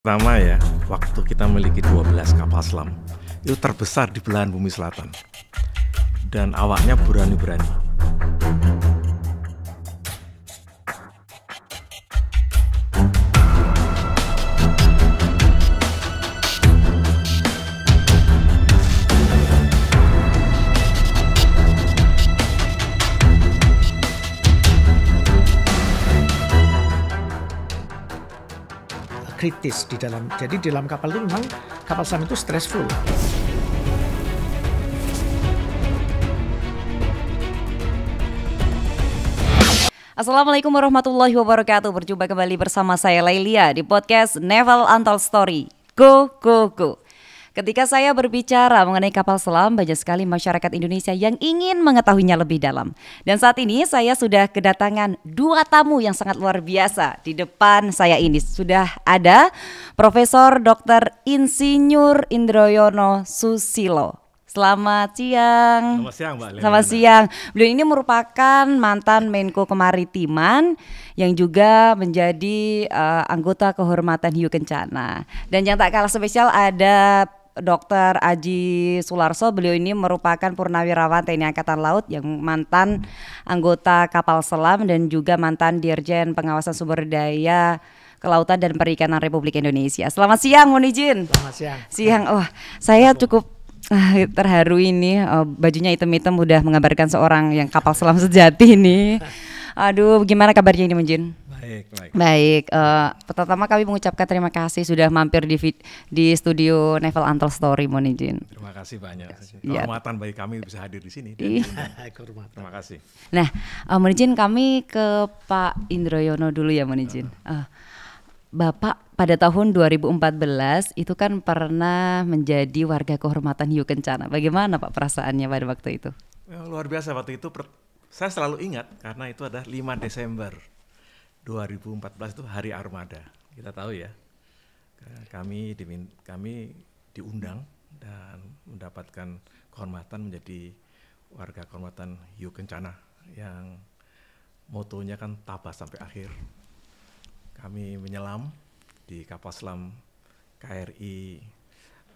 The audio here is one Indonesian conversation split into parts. Pertama ya, waktu kita memiliki 12 kapal selam, itu terbesar di belahan bumi selatan. Dan awaknya berani-berani. Kritis di dalam, jadi di dalam kapal itu memang kapal selam itu stressful. Assalamualaikum warahmatullahi wabarakatuh. Berjumpa kembali bersama saya Lailia di podcast Naval Untold Story. Go go go. Ketika saya berbicara mengenai kapal selam, banyak sekali masyarakat Indonesia yang ingin mengetahuinya lebih dalam. Dan saat ini saya sudah kedatangan dua tamu yang sangat luar biasa. Di depan saya ini sudah ada Profesor Dr. Insinyur Indroyono Susilo. Selamat siang. Selamat siang, Mbak Lena. Selamat siang. Beliau ini merupakan mantan Menko Kemaritiman yang juga menjadi anggota kehormatan Hiu Kencana. Dan yang tak kalah spesial ada Dr. Aji Sularso. Beliau ini merupakan purnawirawan TNI Angkatan Laut yang mantan anggota kapal selam dan juga mantan Dirjen Pengawasan Sumber Daya Kelautan dan Perikanan Republik Indonesia. Selamat siang, mohon izin. Selamat siang. Siang. Wah, saya cukup terharu ini, bajunya hitam-hitam udah menggambarkan seorang yang kapal selam sejati ini. Aduh, gimana kabarnya ini, Munjin? Baik. Pertama kami mengucapkan terima kasih sudah mampir di studio Naval Untold Story, mohon izin. Terima kasih banyak. Kehormatan bagi kami bisa hadir di sini. Terima kasih. Nah, mohon izin kami ke Pak Indroyono dulu ya, mohon izin. Bapak pada tahun 2014 itu kan pernah menjadi warga kehormatan Hiu Kencana. Bagaimana Pak perasaannya pada waktu itu? Ya, luar biasa waktu itu. Saya selalu ingat karena itu adalah 5 Desember 2014, itu Hari Armada. Kita tahu ya. Kami diundang dan mendapatkan kehormatan menjadi warga kehormatan Hiu Kencana yang motonya kan tabah sampai akhir. Kami menyelam di kapal selam KRI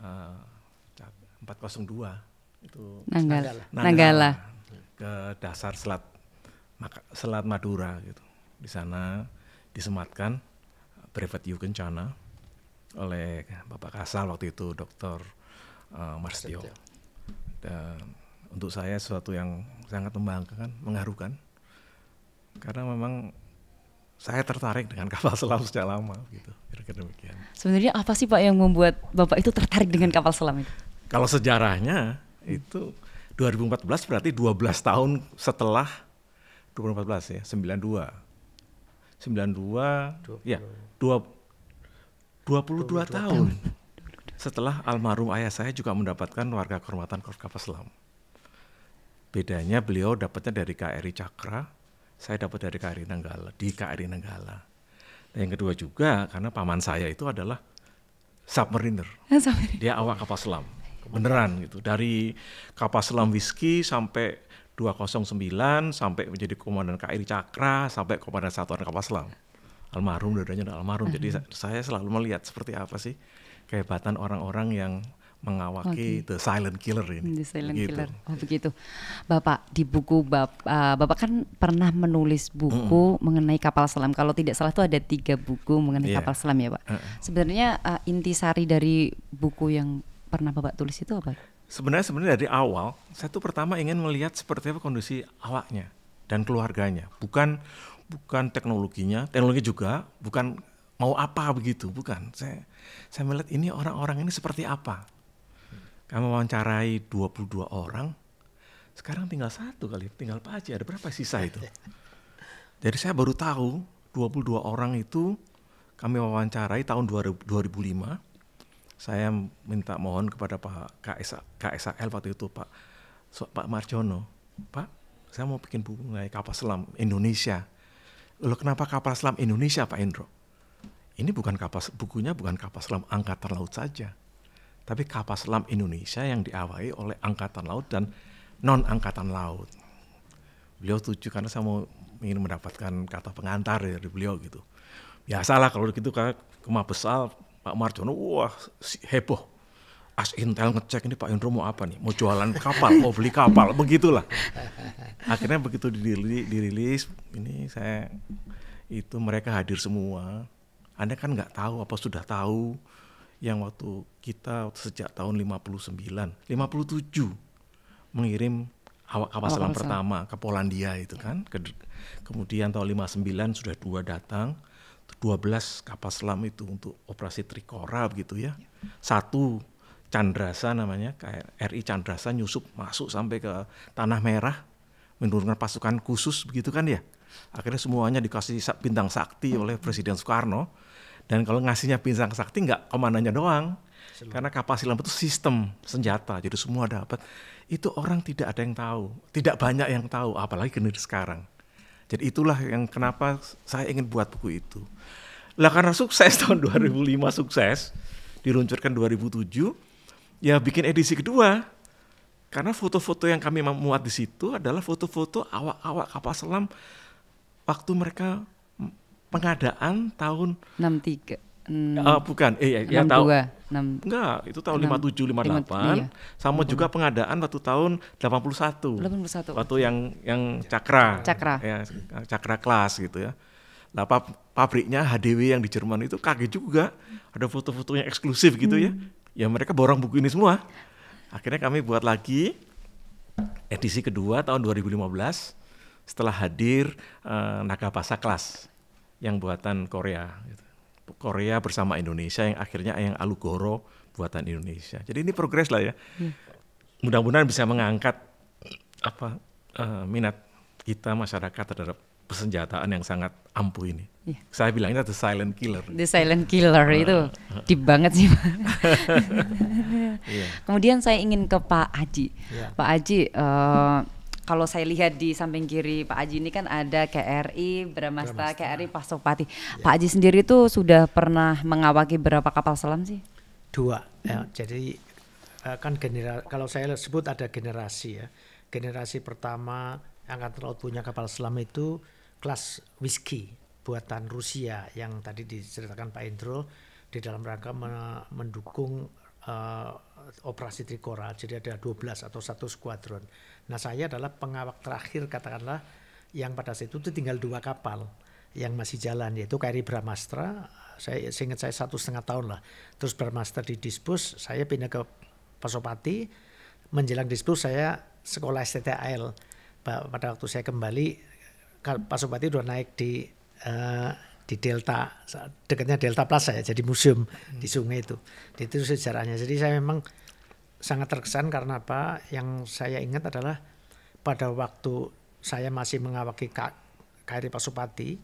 402 itu Nanggala ke dasar Selat Madura gitu. Di sana disematkan brevet Hiu Kencana oleh Bapak Kasal waktu itu, Dr. Marsdeo. Dan untuk saya sesuatu yang sangat membanggakan, mengharukan, karena memang saya tertarik dengan kapal selam sejak lama gitu, kira-kira demikian. Sebenarnya apa sih Pak yang membuat Bapak itu tertarik dengan kapal selam itu? Kalau sejarahnya itu 2014 berarti 12 tahun setelah 2014 ya, 22 tahun setelah almarhum ayah saya juga mendapatkan warga kehormatan Korps Kapal Selam. Bedanya beliau dapatnya dari KRI Cakra, saya dapat dari KRI Nanggala, di KRI Nanggala. Dan yang kedua juga karena paman saya itu adalah submariner. Dia awak kapal selam. Beneran gitu. Dari kapal selam Whisky sampai 209 sampai menjadi komandan KRI Cakra sampai komandan satuan kapal selam. Almarhum, dua-duanya udah almarhum. Jadi saya selalu melihat seperti apa sih kehebatan orang-orang yang mengawaki The Silent Killer ini. The Silent Killer. Oh, begitu. Bapak di buku Bapak kan pernah menulis buku mengenai kapal selam. Kalau tidak salah itu ada 3 buku mengenai kapal selam ya, Pak. Sebenarnya intisari dari buku yang pernah Bapak tulis itu apa? Sebenarnya dari awal saya tuh pertama ingin melihat seperti apa kondisi awaknya dan keluarganya. Bukan teknologinya, teknologi juga, bukan mau apa begitu, bukan. Saya melihat ini orang-orang ini seperti apa. Kami wawancarai 22 orang, sekarang tinggal 1 kali, tinggal Pak Haji, ada berapa sisa itu? Jadi saya baru tahu 22 orang itu kami wawancarai tahun 2005, saya minta mohon kepada Pak KSAL waktu itu, Pak Marjono, Pak saya mau bikin buku mengenai kapal selam Indonesia. Loh, kenapa kapal selam Indonesia Pak Indro? Ini bukan bukan kapal selam Angkatan Laut saja, tapi kapal selam Indonesia yang diawali oleh Angkatan Laut dan non-Angkatan Laut. Beliau setuju karena saya ingin mendapatkan kata pengantar dari beliau gitu. Biasalah kalau gitu ke Mabesal Pak Marjono, wah heboh. As Intel ngecek ini Pak Indro mau apa nih? Mau jualan kapal, mau beli kapal, begitulah. Akhirnya begitu dirilis, ini saya itu mereka hadir semua. Anda kan nggak tahu apa sudah tahu yang waktu kita sejak tahun 59, 57 mengirim awak kapal selam pertama ke Polandia itu kan. Kemudian tahun 59 sudah 2 datang, 12 kapal selam itu untuk operasi Trikora begitu ya. Satu Chandrasa namanya, KRI Chandrasa nyusup masuk sampai ke Tanah Merah, menurunkan pasukan khusus begitu kan ya. Akhirnya semuanya dikasih bintang sakti oleh Presiden Soekarno. Dan kalau ngasihnya bintang sakti nggak komandannya doang, karena kapal selam itu sistem senjata, jadi semua dapat. Itu orang tidak ada yang tahu, tidak banyak yang tahu, apalagi generasi sekarang. Jadi itulah yang kenapa saya ingin buat buku itu. Lah karena sukses tahun 2005 sukses, diluncurkan 2007. Ya bikin edisi kedua, karena foto-foto yang kami muat di situ adalah foto-foto awak-awak kapal selam waktu mereka pengadaan tahun 63. Bukan, ya tahu. Enggak, itu tahun 57, 58. Iya. Sama 56. Juga pengadaan waktu tahun 81. 81. Waktu yang Cakra. Cakra. Ya, Cakra kelas gitu ya. Nah, pabriknya HDW yang di Jerman itu kaget juga. Ada foto-fotonya eksklusif gitu ya. Ya mereka borong buku ini semua. Akhirnya kami buat lagi edisi kedua tahun 2015 setelah hadir Nagapasa kelas yang buatan Korea. Korea bersama Indonesia yang akhirnya yang Alugoro buatan Indonesia. Jadi ini progres lah ya. Mudah-mudahan bisa mengangkat apa minat kita masyarakat terhadap persenjataan yang sangat ampuh ini. Yeah. Saya bilangnya The Silent Killer. The Silent Killer itu deep banget sih Pak. Yeah. Kemudian saya ingin ke Pak Aji. Yeah. Pak Aji, kalau saya lihat di samping kiri Pak Aji ini kan ada KRI Brahmastra, KRI Pasopati. Yeah. Pak Aji sendiri itu sudah pernah mengawaki berapa kapal selam sih? 2. Ya, jadi kan generasi, kalau saya sebut ada generasi ya. Generasi pertama Angkatan Laut punya kapal selam itu kelas Whiskey buatan Rusia yang tadi diceritakan Pak Indro di dalam rangka mendukung operasi Trikora. Jadi ada 12 atau 1 skuadron. Nah saya adalah pengawak terakhir katakanlah yang pada saat itu tinggal 2 kapal yang masih jalan, yaitu KRI Brahmastra. Saya seingat saya 1,5 tahun lah. Terus Brahmastra di dispus, saya pindah ke Pasopati. Menjelang dispus saya sekolah STTAL. Pada waktu saya kembali, Pasopati udah naik di delta, dekatnya Delta Plaza ya, jadi museum di sungai itu. Itu sejarahnya. Jadi saya memang sangat terkesan karena apa? Yang saya ingat adalah pada waktu saya masih mengawaki KRI Pasopati,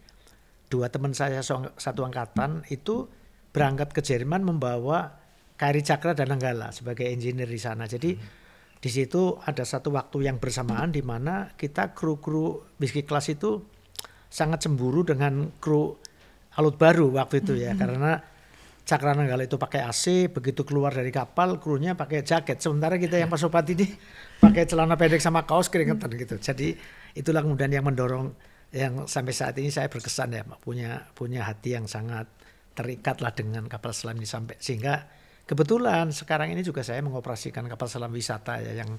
2 teman saya satu angkatan itu berangkat ke Jerman membawa KRI Cakra dan Nanggala sebagai engineer di sana. Jadi di situ ada satu waktu yang bersamaan di mana kita kru-kru bisnis kelas itu sangat cemburu dengan kru alut baru waktu itu ya, karena Cakra Nanggala itu pakai AC, begitu keluar dari kapal krunya pakai jaket, sementara kita yang Pasopati ini pakai celana pendek sama kaos keringetan gitu. Jadi itulah kemudian yang mendorong yang sampai saat ini saya berkesan ya, punya hati yang sangat terikatlah dengan kapal selam ini sampai sehingga kebetulan sekarang ini juga saya mengoperasikan kapal selam wisata ya, yang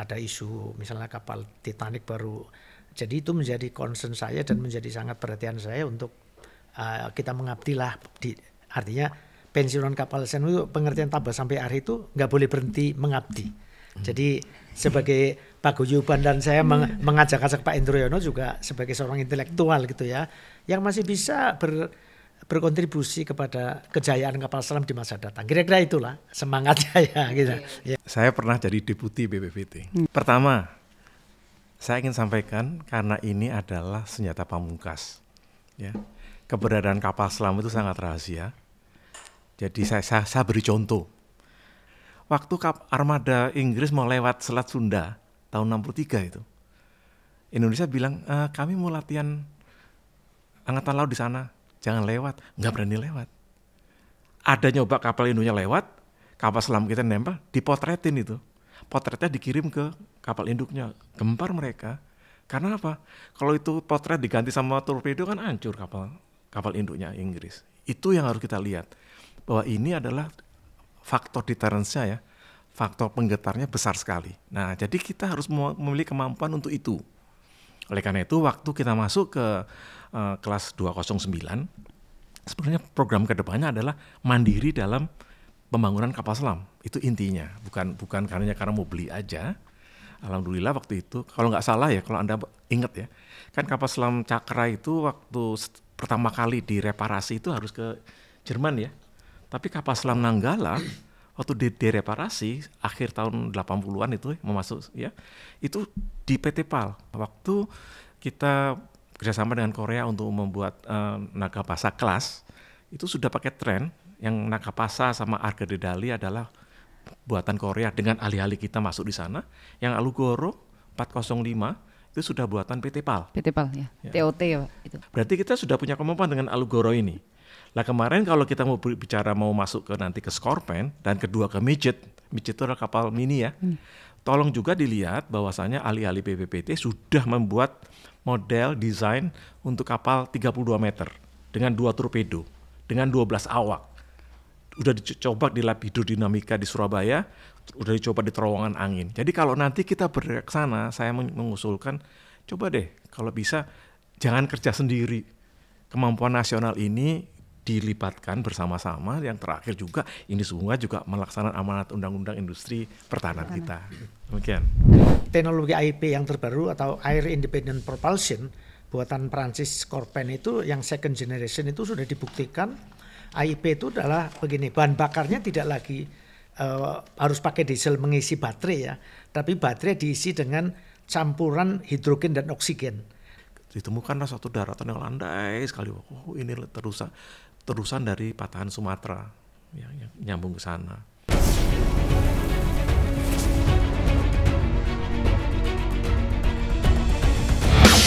ada isu misalnya kapal Titanic baru. Jadi itu menjadi concern saya dan menjadi sangat perhatian saya untuk kita mengabdilah. Artinya pensiunan kapal selam itu pengertian tambah sampai akhir itu nggak boleh berhenti mengabdi. Jadi sebagai paguyuban dan saya mengajak-ajak Pak Indroyono juga sebagai seorang intelektual gitu ya, yang masih bisa berkontribusi kepada kejayaan kapal selam di masa datang. Kira-kira itulah semangatnya ya, gitu. Ya. Saya pernah jadi deputi BPPT. Pertama, saya ingin sampaikan karena ini adalah senjata pamungkas. Ya. Keberadaan kapal selam itu sangat rahasia. Jadi saya beri contoh. Waktu armada Inggris mau lewat Selat Sunda tahun 63 itu, Indonesia bilang, kami mau latihan angkatan laut di sana. Jangan lewat, nggak berani lewat. Ada nyoba kapal Indonya lewat, kapal selam kita nempel, dipotretin itu. Potretnya dikirim ke kapal induknya, gempar mereka. Karena apa? Kalau itu potret diganti sama torpedo kan hancur kapal induknya Inggris. Itu yang harus kita lihat. bahwa ini adalah faktor deterrence-nya ya, faktor penggetarnya besar sekali. Nah, jadi kita harus memiliki kemampuan untuk itu. Oleh karena itu, waktu kita masuk ke kelas 209, sebenarnya program kedepannya adalah mandiri dalam pembangunan kapal selam. Itu intinya, bukan karena mau beli aja. Alhamdulillah waktu itu, kalau nggak salah ya, kalau Anda ingat ya, kan kapal selam Cakra itu waktu pertama kali direparasi itu harus ke Jerman ya. Tapi kapal selam Nanggala waktu direparasi akhir tahun 80-an itu mau masuk ya, itu di PT PAL. Waktu kita kerjasama dengan Korea untuk membuat Nagapasa kelas, itu sudah pakai tren yang Nagapasa sama Arga Dedali adalah buatan Korea dengan alih-alih kita masuk di sana. Yang Alugoro 405 itu sudah buatan PT PAL. PT PAL ya, ya. TOT ya Pak. Itu. Berarti kita sudah punya kemampuan dengan Alugoro ini. Nah kemarin kalau kita mau bicara mau masuk ke nanti ke Scorpene dan kedua ke Midget itu adalah kapal mini ya. Tolong juga dilihat bahwasanya alih-alih BPPT sudah membuat model desain untuk kapal 32 meter dengan 2 torpedo, dengan 12 awak. Udah dicoba di lab hidrodinamika di Surabaya, udah dicoba di terowongan angin. Jadi kalau nanti kita bergerak sana, saya mengusulkan coba deh kalau bisa jangan kerja sendiri. Kemampuan nasional ini dilibatkan bersama-sama. Yang terakhir juga ini semua juga melaksanakan amanat undang-undang industri pertahanan kita. Demikian. Teknologi AIP yang terbaru atau Air Independent Propulsion buatan Perancis Scorpene itu yang second generation itu sudah dibuktikan AIP itu adalah begini, bahan bakarnya tidak lagi harus pakai diesel mengisi baterai ya, tapi baterai diisi dengan campuran hidrogen dan oksigen. Ditemukanlah suatu daratan yang landai sekali. Oh, ini terusan dari patahan Sumatera yang nyambung ke sana.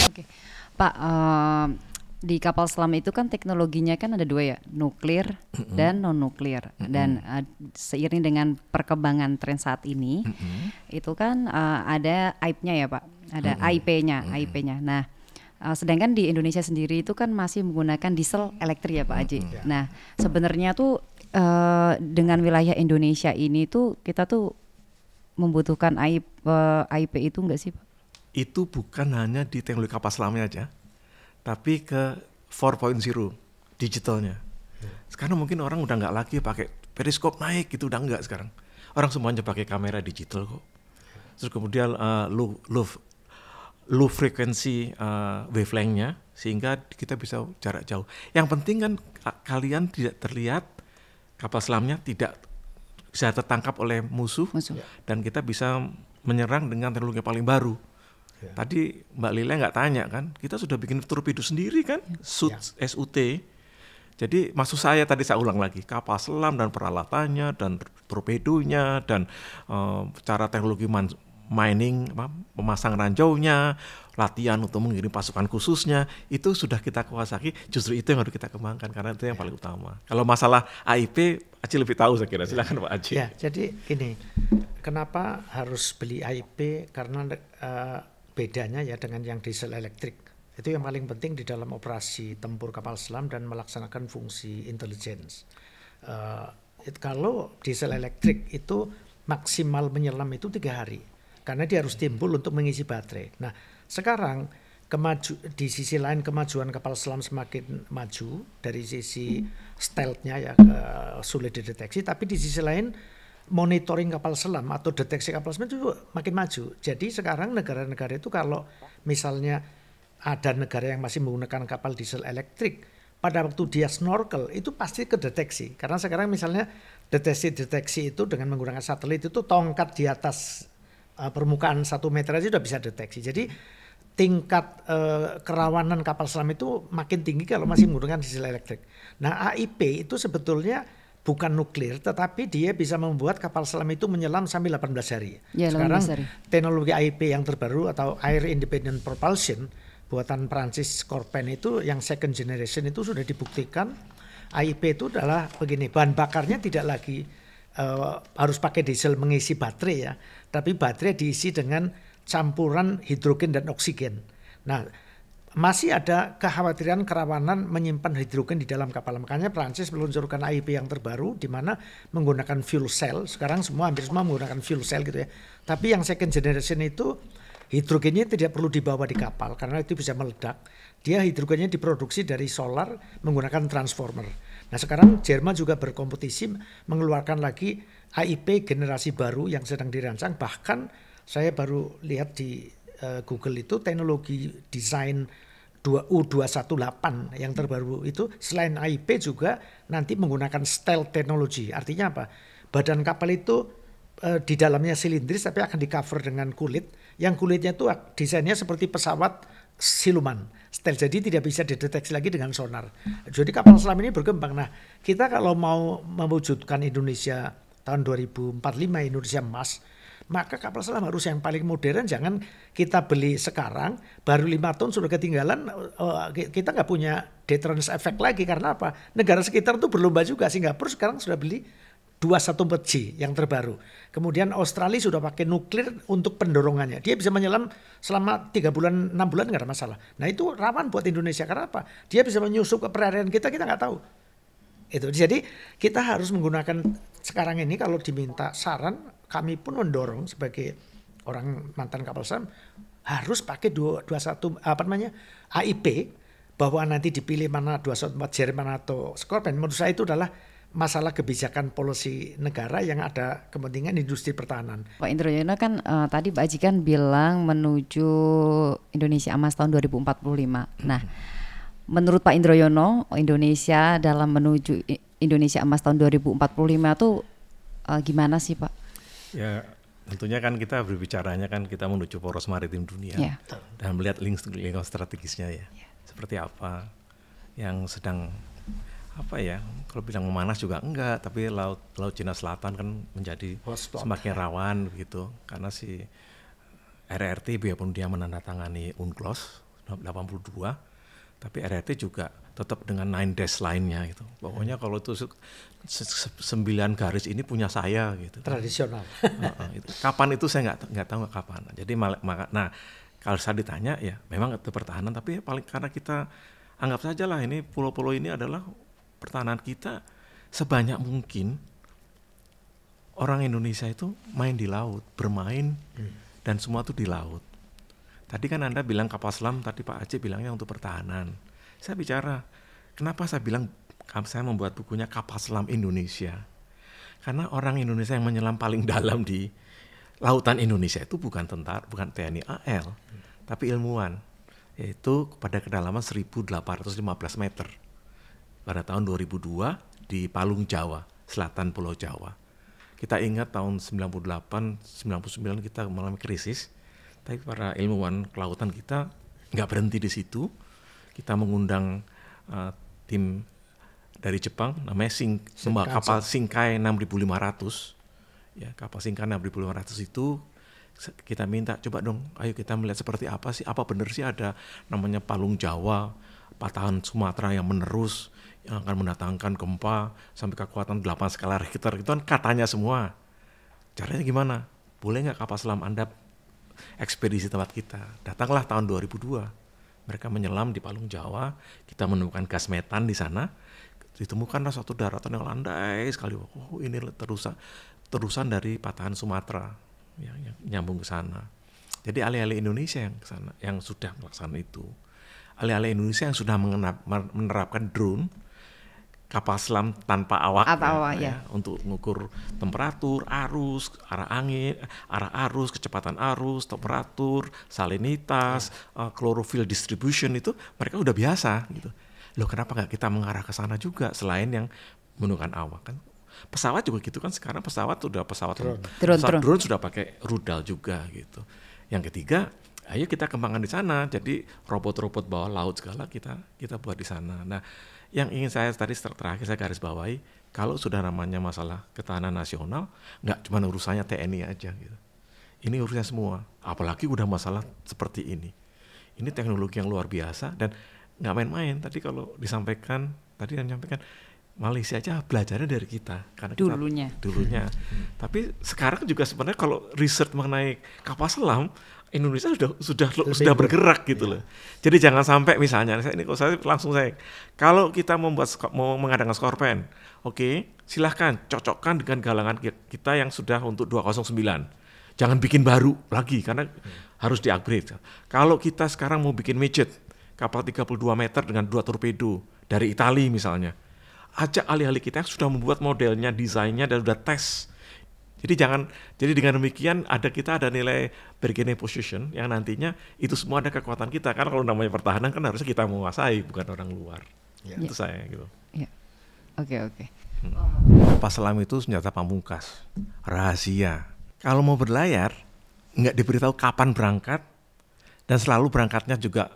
Oke, Pak, di kapal selam itu kan teknologinya kan ada dua ya, nuklir dan non nuklir. Dan seiring dengan perkembangan tren saat ini, itu kan ada AIP-nya ya Pak, ada AIP-nya, AIP-nya. Nah, sedangkan di Indonesia sendiri itu kan masih menggunakan diesel elektrik ya Pak Aji. Nah sebenarnya tuh dengan wilayah Indonesia ini tuh kita tuh membutuhkan AIP itu enggak sih Pak? Itu bukan hanya di teknologi kapal selamnya aja, tapi ke 4.0 digitalnya. Sekarang mungkin orang udah nggak lagi pakai periskop naik gitu, udah nggak sekarang. Orang semuanya pakai kamera digital kok. Terus kemudian low frekuensi wavelength-nya sehingga kita bisa jarak jauh. Yang penting kan kalian tidak terlihat, kapal selamnya tidak bisa tertangkap oleh musuh. Dan kita bisa menyerang dengan teknologi yang paling baru. Ya. Tadi Mbak Lila nggak tanya kan, kita sudah bikin torpedo sendiri kan, SUT. Jadi maksud saya tadi saya ulang lagi, kapal selam dan peralatannya dan torpedonya dan cara teknologi mining, memasang ranjaunya, latihan untuk mengirim pasukan khususnya, itu sudah kita kuasai. Justru itu yang harus kita kembangkan karena itu yang paling utama. Kalau masalah AIP, Aji lebih tahu saya kira. Silakan Pak Aji. Ya, jadi gini, kenapa harus beli AIP? Karena bedanya ya dengan yang diesel elektrik. Itu yang paling penting di dalam operasi tempur kapal selam dan melaksanakan fungsi intelligence. Kalau diesel elektrik itu maksimal menyelam itu 3 hari. Karena dia harus timbul untuk mengisi baterai. Nah sekarang di sisi lain kemajuan kapal selam semakin maju dari sisi stealth-nya ya sulit dideteksi. Tapi di sisi lain monitoring kapal selam atau deteksi kapal selam itu juga makin maju. Jadi sekarang negara-negara itu kalau misalnya ada negara yang masih menggunakan kapal diesel elektrik, pada waktu dia snorkel itu pasti kedeteksi. Karena sekarang misalnya deteksi itu dengan menggunakan satelit itu tongkat di atas permukaan 1 meter aja sudah bisa deteksi. Jadi tingkat kerawanan kapal selam itu makin tinggi kalau masih menggunakan diesel elektrik. Nah AIP itu sebetulnya bukan nuklir, tetapi dia bisa membuat kapal selam itu menyelam sampai 18 hari. Ya, sekarang 18 hari. Teknologi AIP yang terbaru atau Air Independent Propulsion buatan Perancis Scorpene itu yang second generation itu sudah dibuktikan AIP itu adalah begini, bahan bakarnya tidak lagi harus pakai diesel mengisi baterai ya, tapi baterai diisi dengan campuran hidrogen dan oksigen. Nah masih ada kekhawatiran kerawanan menyimpan hidrogen di dalam kapal. Makanya Prancis meluncurkan AIP yang terbaru di mana menggunakan fuel cell. Sekarang semua hampir semua menggunakan fuel cell gitu ya. Tapi yang second generation itu hidrogennya tidak perlu dibawa di kapal karena itu bisa meledak. Dia hidrogennya diproduksi dari solar menggunakan transformer. Nah sekarang Jerman juga berkompetisi mengeluarkan lagi AIP generasi baru yang sedang dirancang. Bahkan saya baru lihat di Google itu teknologi desain U218 yang terbaru itu selain AIP juga nanti menggunakan stealth technology. Artinya apa? Badan kapal itu di dalamnya silindris tapi akan di cover dengan kulit. Yang kulitnya itu desainnya seperti pesawat siluman. Stealth jadi tidak bisa dideteksi lagi dengan sonar. Jadi kapal selam ini berkembang. Nah kita kalau mau mewujudkan Indonesia tahun 2045 Indonesia emas, maka kapal selam harus yang paling modern, jangan kita beli sekarang, baru 5 tahun sudah ketinggalan, kita nggak punya deterrence effect lagi. Karena apa? Negara sekitar itu berlomba juga, Singapura sekarang sudah beli 214J yang terbaru. Kemudian Australia sudah pakai nuklir untuk pendorongannya. Dia bisa menyelam selama 3 bulan, 6 bulan nggak ada masalah. Nah itu rawan buat Indonesia, karena apa? Dia bisa menyusup ke perairan kita nggak tahu. Itu. Jadi kita harus menggunakan sekarang ini kalau diminta saran, kami pun mendorong sebagai orang mantan kapal selam harus pakai 221 AIP, bahwa nanti dipilih mana 214 Jerman atau Scorpene. Menurut saya itu adalah masalah kebijakan polisi negara yang ada kepentingan industri pertahanan. Pak Indroyono kan tadi Pak Aji kan bilang menuju Indonesia emas tahun 2045. Nah, menurut Pak Indroyono Indonesia dalam menuju Indonesia emas tahun 2045 tuh gimana sih Pak? Ya tentunya kan kita berbicaranya kan kita menuju poros maritim dunia dan melihat link strategisnya ya seperti apa yang sedang apa ya kalau bilang memanas juga enggak, tapi laut Cina Selatan kan menjadi semakin rawan gitu karena si RRT biarpun dia menandatangani UNCLOS 82 tapi RRT juga tetap dengan 9 dash lainnya gitu. Pokoknya kalau itu 9 garis ini punya saya gitu. Tradisional. Itu. Kapan itu saya nggak tahu kapan. Jadi nah kalau saya ditanya ya memang itu pertahanan tapi ya paling karena kita anggap saja lah ini pulau-pulau ini adalah pertahanan kita sebanyak mungkin orang Indonesia itu main di laut, bermain dan semua itu di laut. Tadi kan Anda bilang kapal selam, tadi Pak Aji bilangnya untuk pertahanan. Saya bicara, kenapa saya bilang saya membuat bukunya Kapal Selam Indonesia? Karena orang Indonesia yang menyelam paling dalam di lautan Indonesia itu bukan tentara, bukan TNI AL, tapi ilmuwan, yaitu pada kedalaman 1.815 meter pada tahun 2002 di Palung Jawa, selatan Pulau Jawa. Kita ingat tahun 98-99 kita mengalami krisis, tapi para ilmuwan kelautan kita nggak berhenti di situ. Kita mengundang tim dari Jepang, namanya kapal Shinkai 6500. Ya, kapal Shinkai 6500 itu kita minta coba dong, ayo kita melihat seperti apa sih, apa benar sih ada namanya Palung Jawa, patahan Sumatera yang menerus, yang akan mendatangkan gempa sampai kekuatan 8 skala Richter. Itu kan katanya semua. Caranya gimana? Boleh nggak kapal selam Anda ekspedisi tempat kita? Datanglah tahun 2002, mereka menyelam di Palung Jawa, kita menemukan gas metan di sana, ditemukanlah suatu daratan yang landai sekali. Oh ini terusan dari patahan Sumatera yang nyambung ke sana. Jadi alih-alih Indonesia yang ke sana, yang sudah melaksanakan itu, alih-alih Indonesia yang sudah menerapkan drone, kapal selam tanpa awak, untuk mengukur temperatur, arus, arah angin, arah arus, kecepatan arus, temperatur, salinitas, chlorophyll distribution itu mereka udah biasa gitu. Loh kenapa nggak kita mengarah ke sana juga selain yang menggunakan awak kan? Pesawat juga gitu kan sekarang pesawat drone sudah pakai rudal juga gitu. Yang ketiga, ayo kita kembangkan di sana. Jadi robot-robot bawah laut segala kita buat di sana. Nah, yang ingin saya tadi terakhir saya garis bawahi, kalau sudah namanya masalah ketahanan nasional, nggak cuma urusannya TNI aja gitu. Ini urusannya semua, apalagi udah masalah seperti ini. Ini teknologi yang luar biasa dan nggak main-main. Tadi kalau disampaikan, Malaysia aja belajarnya dari kita karena dulunya. Tapi sekarang juga sebenarnya kalau riset mengenai kapal selam Indonesia sudah bergerak gitu loh. Jadi jangan sampai misalnya ini kalau saya langsung kalau kita mau mengadakan Scorpene, oke, silahkan cocokkan dengan galangan kita yang sudah untuk 209. Jangan bikin baru lagi karena harus di-upgrade. Kalau kita sekarang mau bikin midget kapal 32 meter dengan 2 torpedo dari Italia misalnya, ajak alih-alih kita yang sudah membuat modelnya, desainnya dan sudah tes. Jadi dengan demikian kita ada nilai bargaining position yang nantinya itu semua ada kekuatan kita. Karena kalau namanya pertahanan kan harusnya kita menguasai, bukan orang luar. Ya. Itu saya gitu. Oke. Kapal selam itu senjata pamungkas, rahasia. Kalau mau berlayar, nggak diberitahu kapan berangkat dan selalu berangkatnya juga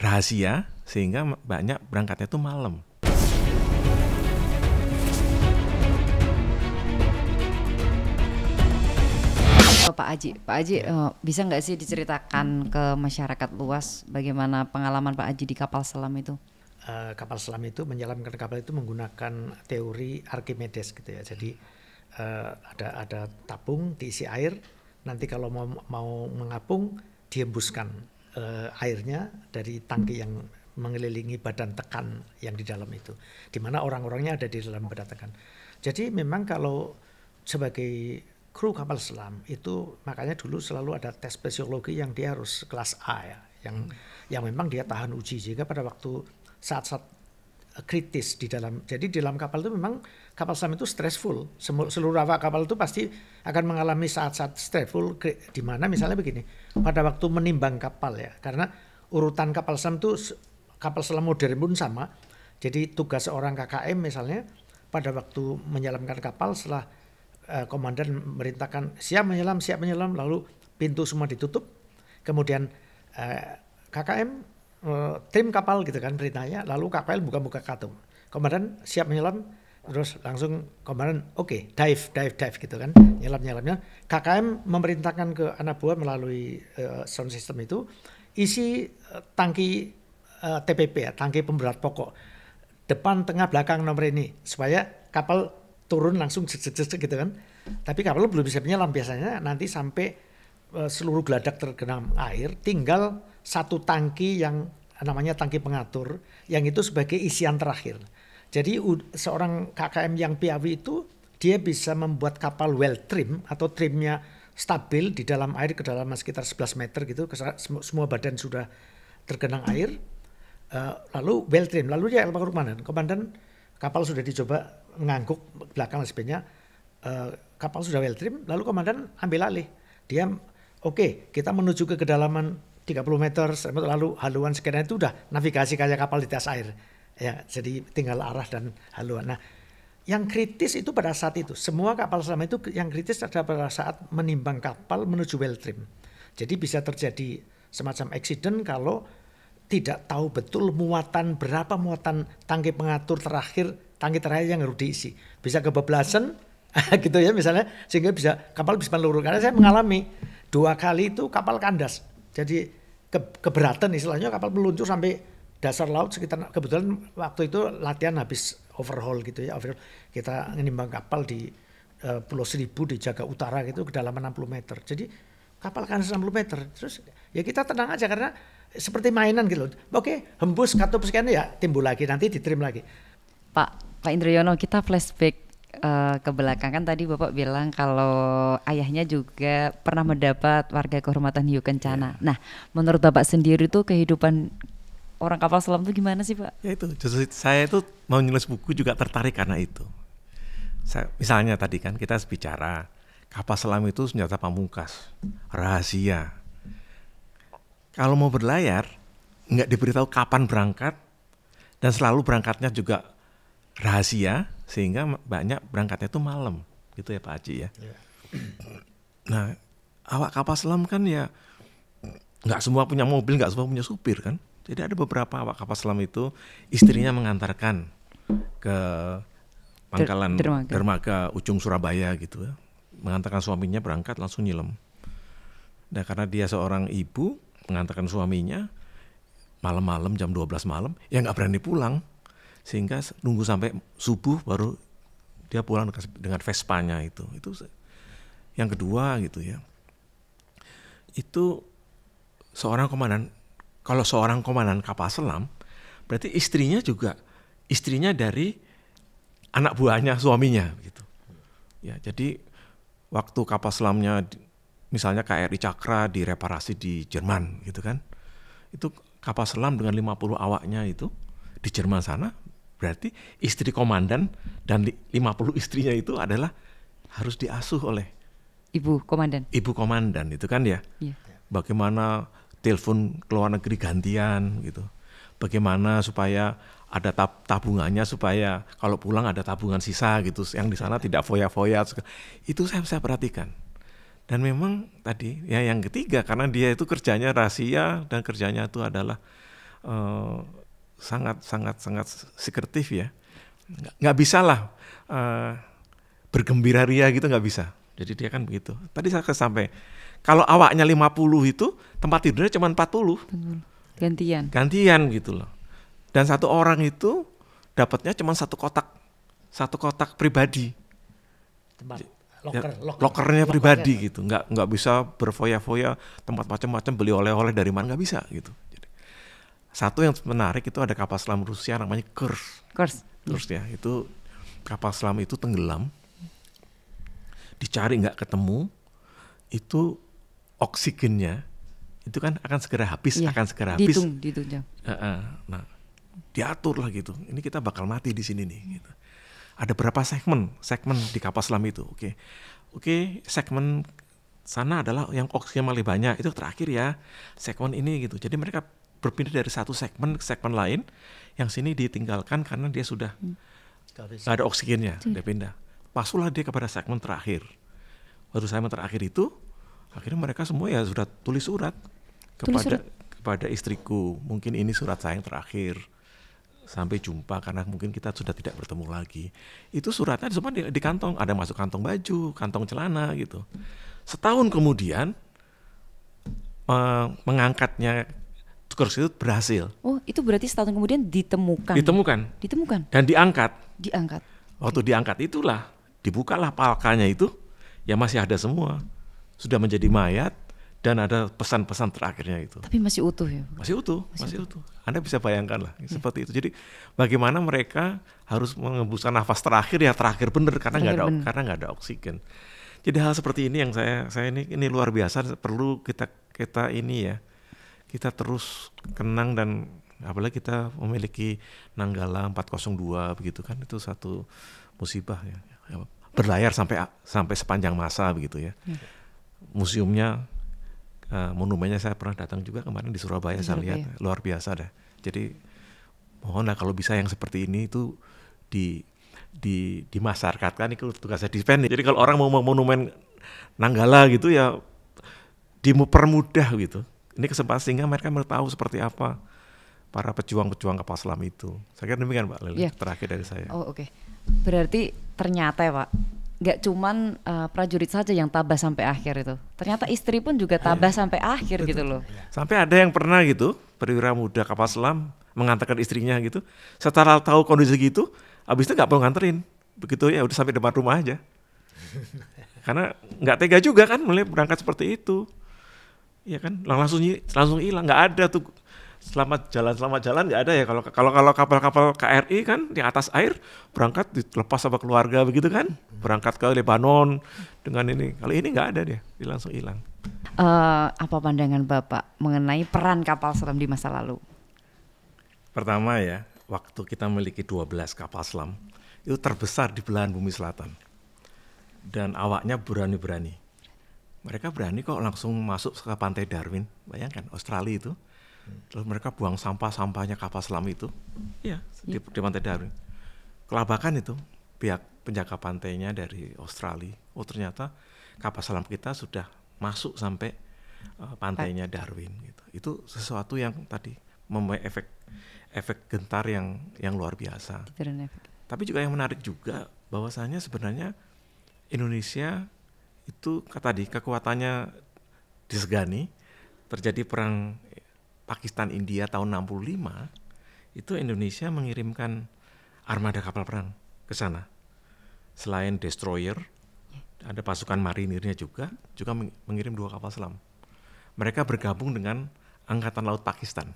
rahasia, sehingga banyak berangkatnya itu malam. Pak Aji, bisa nggak sih diceritakan ke masyarakat luas bagaimana pengalaman Pak Aji di kapal selam itu? Kapal selam itu, menyelamkan kapal itu menggunakan teori Archimedes gitu ya. Jadi ada tabung diisi air, nanti kalau mau mengapung dihembuskan airnya dari tangki yang mengelilingi badan tekan yang di dalam itu. Di mana orang-orangnya ada di dalam badan tekan. Jadi memang kalau sebagai kru kapal selam itu makanya dulu selalu ada tes spesiologi yang dia harus kelas A ya, yang memang dia tahan uji sehingga pada waktu saat-saat kritis di dalam, jadi di dalam kapal itu memang kapal selam itu stressful, seluruh awak kapal itu pasti akan mengalami saat-saat stressful di mana misalnya begini, pada waktu menimbang kapal ya, karena urutan kapal selam itu kapal selam modern pun sama, jadi tugas seorang KKM misalnya pada waktu menyelamkan kapal setelah komandan merintahkan siap menyelam, lalu pintu semua ditutup, kemudian KKM tim kapal gitu kan perintahnya, lalu KKL buka-buka kartu, komandan siap menyelam, terus langsung komandan oke, dive gitu kan, nyelam-nyelamnya, KKM memerintahkan ke anak buah melalui sound system itu, isi tangki TPP ya, tangki pemberat pokok, depan, tengah, belakang nomor ini, supaya kapal turun langsung gitu kan, tapi kapal belum bisa menyelam biasanya, nanti sampai seluruh geladak tergenang air, tinggal satu tangki yang namanya tangki pengatur, yang itu sebagai isian terakhir. Jadi seorang KKM yang piawi itu, dia bisa membuat kapal well trim, atau trimnya stabil di dalam air, kedalaman sekitar 11 meter gitu, semua badan sudah tergenang air, lalu well trim, lalu dia komandan kapal sudah dicoba ngangguk belakang sebagainya, kapal sudah well trim, lalu komandan ambil alih, dia oke, kita menuju ke kedalaman 30 meter, lalu haluan sekian itu udah navigasi kayak kapal di atas air ya, jadi tinggal arah dan haluan. Nah yang kritis itu pada saat itu, semua kapal selam itu yang kritis ada pada saat menimbang kapal menuju well trim, jadi bisa terjadi semacam accident kalau tidak tahu betul muatan, berapa muatan tangki pengatur terakhir, yang harus diisi. Bisa kebablasan gitu ya misalnya, sehingga bisa kapal bisa meluru. Karena saya mengalami 2 kali itu kapal kandas. Jadi keberatan istilahnya, kapal meluncur sampai dasar laut sekitar, kebetulan waktu itu latihan habis overhaul gitu ya. Overhaul. Kita menimbang kapal di Pulau Seribu di Jaga Utara gitu, kedalaman 60 meter. Jadi kapal kandas 60 meter. Terus ya kita tenang aja karena seperti mainan gitu. Oke, hembus kartu sekian ya, timbul lagi, nanti diterim lagi. Pak Indroyono, kita flashback ke belakang, kan tadi Bapak bilang kalau ayahnya juga pernah mendapat warga kehormatan Hiu Kencana. Nah, menurut Bapak sendiri tuh kehidupan orang kapal selam tuh gimana sih, Pak? Ya itu, justru saya itu mau nulis buku juga tertarik karena itu. Misalnya tadi kan kita bicara kapal selam itu senjata pamungkas, rahasia. Kalau mau berlayar, nggak diberitahu kapan berangkat dan selalu berangkatnya juga rahasia, sehingga banyak berangkatnya itu malam, gitu ya Pak Aji ya. Nah, awak kapal selam kan ya nggak semua punya mobil, nggak semua punya supir kan. Jadi ada beberapa awak kapal selam itu istrinya mengantarkan ke pangkalan dermaga ujung Surabaya gitu ya, mengantarkan suaminya berangkat langsung nyelam. Nah, karena dia seorang ibu mengantarkan suaminya malam-malam jam 12 malam, ya nggak berani pulang, sehingga nunggu sampai subuh baru dia pulang dengan Vespanya itu. Yang kedua gitu ya, itu seorang komandan kapal selam, berarti istrinya juga istrinya dari anak buahnya suaminya gitu. Ya, jadi waktu kapal selamnya misalnya KRI Cakra direparasi di Jerman gitu kan. Itu kapal selam dengan 50 awaknya itu di Jerman sana, berarti istri komandan dan 50 istrinya itu adalah harus diasuh oleh ibu komandan. Ibu komandan itu kan ya. Yeah. Bagaimana telepon ke luar negeri gantian gitu. Bagaimana supaya ada tabungannya, supaya kalau pulang ada tabungan sisa gitu, yang di sana tidak foya-foya. Itu saya perhatikan. Dan memang tadi ya yang ketiga, karena dia itu kerjanya rahasia dan kerjanya itu adalah sangat sekretif ya. Nggak bisa lah bergembira ria gitu, nggak bisa. Jadi dia kan begitu. Tadi saya sampai kalau awaknya 50 itu tempat tidurnya cuma 40. Gantian. Gantian gitu loh. Dan satu orang itu dapatnya cuma satu kotak pribadi. Lokernya pribadi locker. Gitu. Nggak bisa berfoya-foya tempat macam-macam, beli oleh-oleh dari mana, nggak bisa gitu. Jadi, satu yang menarik itu ada kapal selam Rusia namanya Kurs. Kurs ya, itu kapal selam itu tenggelam. Dicari nggak ketemu, itu oksigennya itu kan akan segera habis, ya, akan segera habis. Dihitung. Nah, diatur lah gitu. Ini kita bakal mati di sini nih. Gitu. Ada berapa segmen di kapal selam itu? Oke, segmen sana adalah yang oksigen paling banyak. Itu terakhir ya, segmen ini gitu. Jadi mereka berpindah dari satu segmen ke segmen lain. Yang sini ditinggalkan karena dia sudah nggak ada oksigennya, dia pindah. Pasulah dia kepada segmen terakhir. Waktu segmen terakhir itu, akhirnya mereka semua ya sudah tulis surat kepada istriku. Mungkin ini surat saya yang terakhir. Sampai jumpa, karena mungkin kita sudah tidak bertemu lagi. Itu suratnya semua di kantong. Ada masuk kantong baju, kantong celana gitu. Setahun kemudian mengangkatnya Kurs itu berhasil. Oh, itu berarti setahun kemudian ditemukan. Ditemukan. Dan diangkat. Waktu diangkat itulah dibukalah palkanya itu. Ya masih ada semua, sudah menjadi mayat dan ada pesan-pesan terakhirnya itu. Tapi masih utuh ya? Masih utuh. Anda bisa bayangkan lah seperti itu. Jadi bagaimana mereka harus mengembuskan nafas terakhir, ya terakhir bener karena nggak ada oksigen. Jadi hal seperti ini yang saya ini luar biasa, perlu kita ini ya, kita terus kenang, dan apalagi kita memiliki Nanggala 402 begitu kan, itu satu musibah ya. Berlayar sampai sepanjang masa begitu ya. Museumnya, monumennya saya pernah datang juga kemarin di Surabaya, saya lihat luar biasa dah. Jadi mohonlah kalau bisa yang seperti ini itu di masyarakat kan, itu tugasnya Dipen. Jadi kalau orang mau monumen Nanggala gitu ya dipermudah gitu. Ini kesempatan sehingga mereka tahu seperti apa para pejuang-pejuang kapal selam itu. Saya kira demikian Mbak Lili, terakhir dari saya. Oh oke. Berarti ternyata ya Pak, nggak cuman prajurit saja yang tabah sampai akhir itu. Ternyata istri pun juga tabah sampai akhir gitu loh. Sampai ada yang pernah gitu, perwira muda kapal selam mengantarkan istrinya gitu. Setelah tahu kondisi gitu, abis itu nggak perlu nganterin. Begitu ya udah sampai depan rumah aja. Karena nggak tega juga kan mulai berangkat seperti itu. Iya kan, langsung hilang, nggak ada tuh. Selamat jalan nggak ada ya, kalau kapal-kapal KRI kan di atas air berangkat dilepas sama keluarga begitu kan, berangkat ke Lebanon dengan ini. Kalau ini nggak ada, dia langsung hilang. Apa pandangan Bapak mengenai peran kapal selam di masa lalu? Pertama ya, waktu kita memiliki 12 kapal selam itu terbesar di belahan bumi selatan, dan awaknya berani. Mereka berani kok langsung masuk ke pantai Darwin, bayangkan Australia itu. Terus mereka buang sampahnya kapal selam itu, ya, di pantai Darwin. Kelabakan itu pihak penjaga pantainya dari Australia. Oh ternyata kapal selam kita sudah masuk sampai pantainya Darwin. Gitu. Itu sesuatu yang tadi mempunyai efek gentar yang luar biasa. Tapi juga yang menarik juga bahwasannya sebenarnya Indonesia itu tadi kekuatannya disegani, terjadi perang Pakistan India tahun 65 itu Indonesia mengirimkan armada kapal perang ke sana. Selain destroyer, ada pasukan marinirnya juga mengirim 2 kapal selam. mereka bergabung dengan Angkatan Laut Pakistan.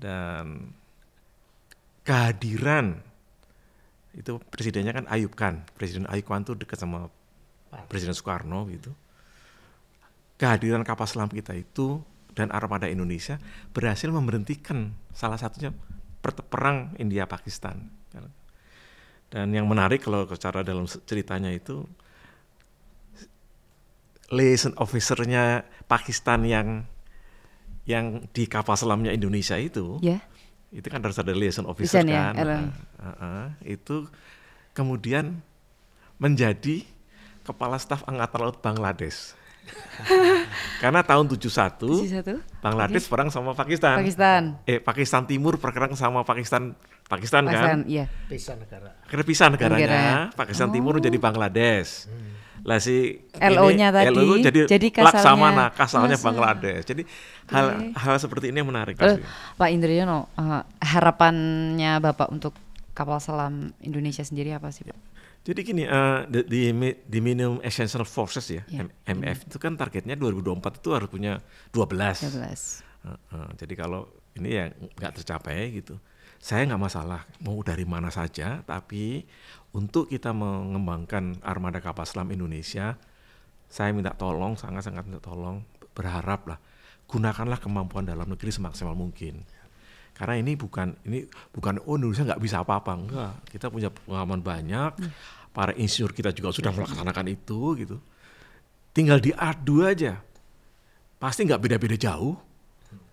Dan kehadiran itu presidennya kan Ayub Khan. Presiden Ayub Khan tuh dekat sama Presiden Soekarno gitu. Kehadiran kapal selam kita itu dan armada Indonesia berhasil memberhentikan salah satunya perang India-Pakistan. Dan yang menarik kalau secara dalam ceritanya itu liaison officer-nya Pakistan yang di kapal selamnya Indonesia itu, itu kan harus ada liaison officer kan, itu kemudian menjadi kepala staf Angkatan Laut Bangladesh. Karena tahun 71 Bangladesh perang sama Pakistan Timur perang sama Pakistan kan, pisah negaranya. Pakistan Timur jadi Bangladesh. Lah si LO-nya tadi jadi laksamana kasalnya Bangladesh. Jadi hal seperti ini yang menarik. Pak Indroyono, harapannya Bapak untuk kapal selam Indonesia sendiri apa sih, Pak? Jadi gini, di Minimum Essential Forces ya, MF itu kan targetnya 2024 itu harus punya 12. Jadi kalau ini ya nggak tercapai gitu. Saya nggak masalah mau dari mana saja, tapi untuk kita mengembangkan armada kapal selam Indonesia, saya minta tolong, sangat-sangat minta tolong, berharaplah gunakanlah kemampuan dalam negeri semaksimal mungkin. Karena ini bukan oh Indonesia nggak bisa apa-apa, enggak. Kita punya pengalaman banyak, para insinyur kita juga sudah melaksanakan itu gitu. Tinggal diadu aja, pasti nggak beda-beda jauh.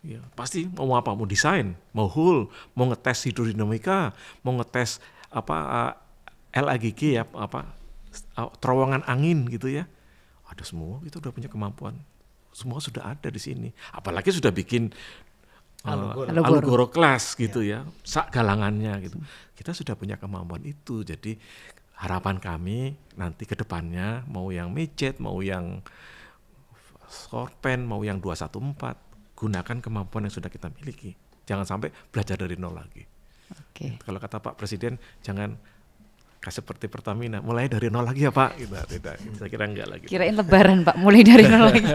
Ya, pasti mau apa, mau desain, mau hull, mau ngetes hidrodinamika, mau ngetes apa LAGG ya, apa terowongan angin gitu ya. Ada semua, kita udah punya kemampuan, semua sudah ada di sini. Apalagi sudah bikin Alugoro kelas gitu ya, sak galangannya gitu. Kita sudah punya kemampuan itu. Jadi harapan kami nanti ke depannya mau yang Midget, mau yang Scorpene, mau yang 214, gunakan kemampuan yang sudah kita miliki. Jangan sampai belajar dari nol lagi. Kalau kata Pak Presiden, jangan seperti Pertamina, mulai dari nol lagi ya Pak. Tidak, saya kira enggak lagi. Kirain lebaran Pak, mulai dari nol lagi.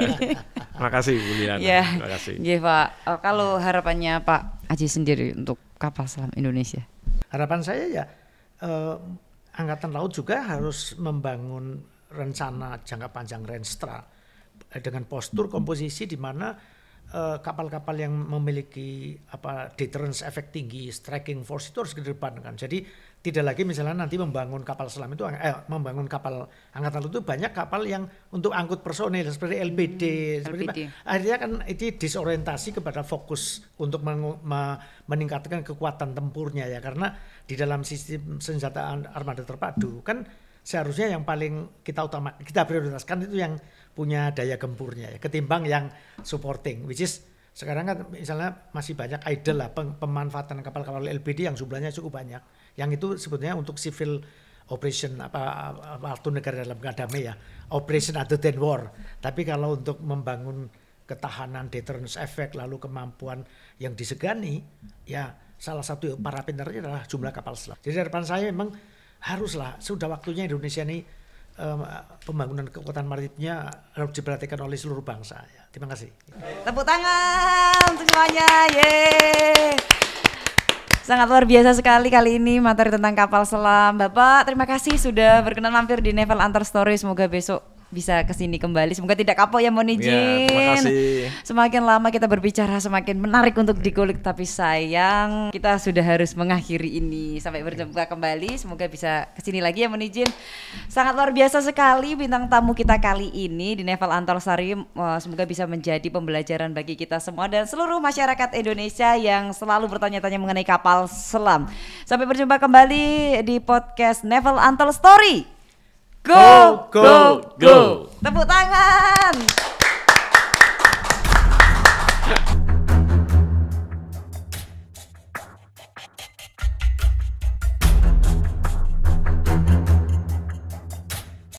Makasih Bu Liana. Makasih. Iya Pak, kalau harapannya Pak Aji sendiri untuk kapal selam Indonesia? Harapan saya ya Angkatan Laut juga harus membangun rencana jangka panjang Renstra dengan postur komposisi di mana kapal-kapal yang memiliki deterrence efek tinggi, striking force itu harus kedepankan. Jadi tidak lagi misalnya nanti membangun kapal selam itu, membangun kapal angkatan laut itu banyak kapal yang untuk angkut personil seperti LPD, akhirnya kan itu disorientasi kepada fokus untuk meningkatkan kekuatan tempurnya ya, karena di dalam sistem senjata armada terpadu kan seharusnya yang paling kita prioritaskan itu yang punya daya gempurnya ya, ketimbang yang supporting, which is sekarang kan misalnya masih banyak idle lah pemanfaatan kapal-kapal LPD yang jumlahnya cukup banyak, yang itu sebetulnya untuk civil operation waktu negara dalam keadaan damai ya, operation other than war. Tapi kalau untuk membangun ketahanan deterrence effect lalu kemampuan yang disegani ya, salah satu parameternya adalah jumlah kapal selam. Jadi harapan saya memang haruslah sudah waktunya Indonesia ini pembangunan kekuatan maritimnya harus diperhatikan oleh seluruh bangsa. Terima kasih. Tepuk tangan untuk semuanya. Sangat luar biasa sekali kali ini materi tentang kapal selam. Bapak, terima kasih sudah berkenan mampir di Naval Untold Story. Semoga besok bisa kesini kembali. Semoga tidak kapok ya, mohon izin. Terima kasih. Semakin lama kita berbicara semakin menarik untuk dikulik, tapi sayang kita sudah harus mengakhiri ini. Sampai berjumpa kembali, semoga bisa kesini lagi ya, mohon izin. Sangat luar biasa sekali bintang tamu kita kali ini di Naval Untold Story. Semoga bisa menjadi pembelajaran bagi kita semua dan seluruh masyarakat Indonesia yang selalu bertanya-tanya mengenai kapal selam. Sampai berjumpa kembali di podcast Naval Untold Story. Go, go, go. Tepuk tangan.